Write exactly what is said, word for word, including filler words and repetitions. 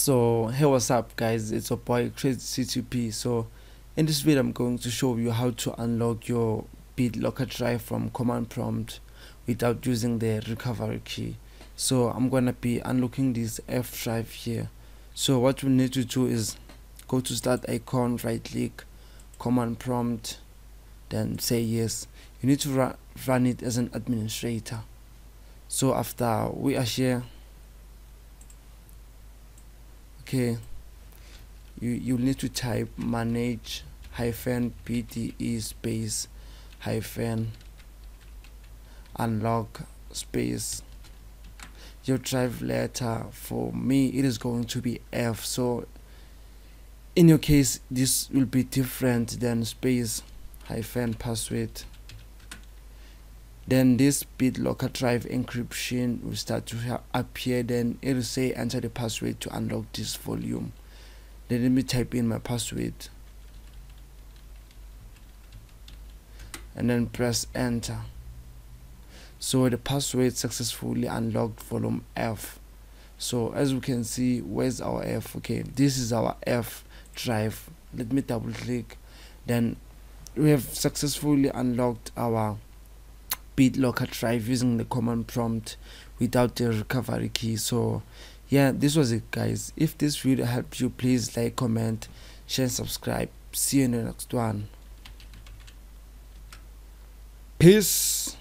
So hey, what's up guys, it's your boy KrazyTeeTP. So in this video I'm going to show you how to unlock your BitLocker drive from command prompt without using the recovery key. So I'm gonna be unlocking this F drive here. So what we need to do is go to start icon, right click, command prompt, then say yes. You need to ru run it as an administrator. So after we are here, okay, you you need to type manage hyphen bde space hyphen unlock space your drive letter. For me it is going to be F, so in your case this will be different than space hyphen password. Then this BitLocker drive encryption will start to appear. Then it will say enter the password to unlock this volume. Then let me type in my password and then press enter. So the password successfully unlocked volume F. So as you can see, where's our F? Okay, this is our F drive. Let me double click. Then we have successfully unlocked our BitLocker drive using the command prompt without the recovery key. So yeah, this was it guys. If this video helped you, please like, comment, share and subscribe. See you in the next one. Peace.